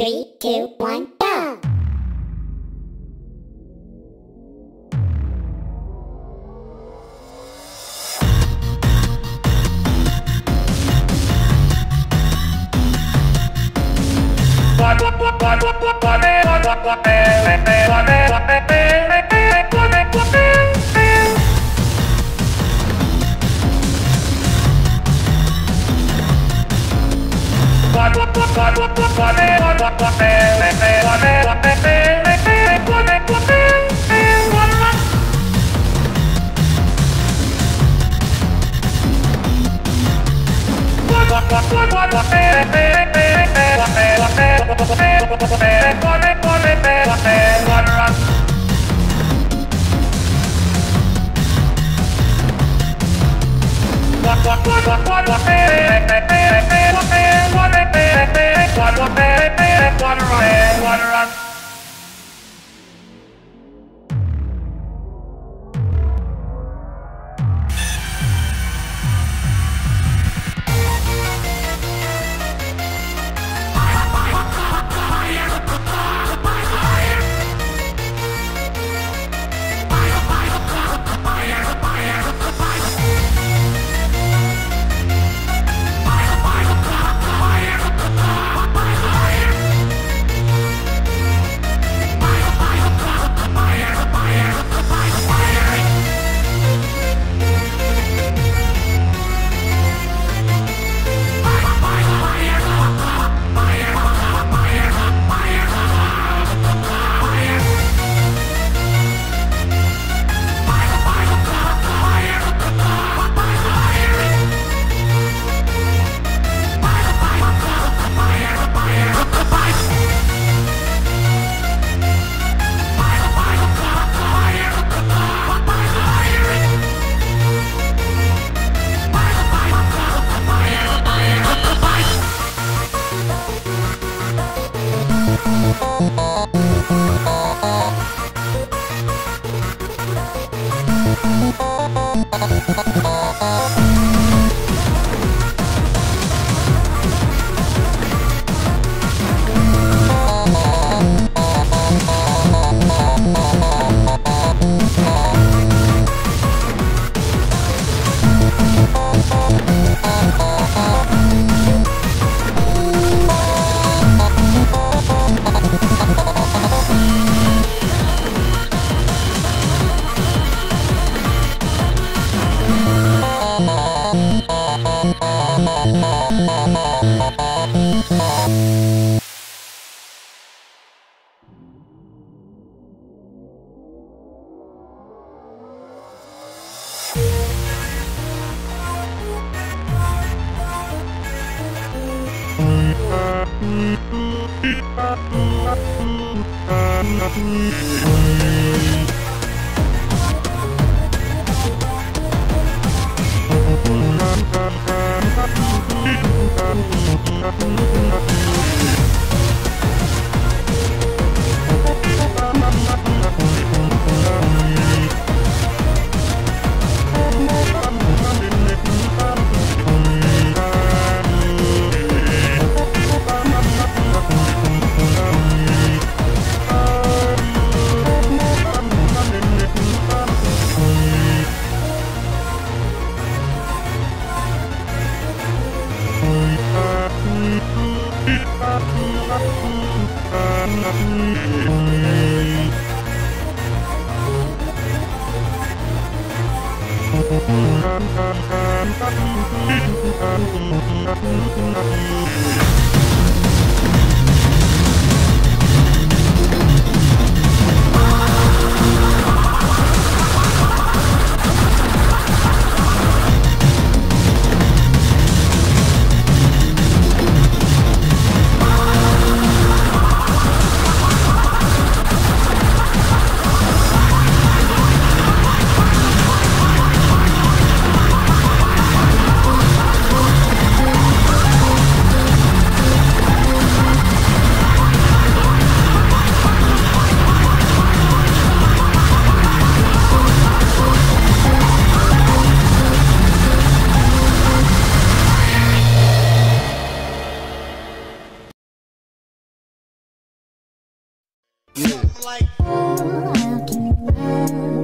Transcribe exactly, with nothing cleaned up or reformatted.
Three, two, one, go! Bye. you.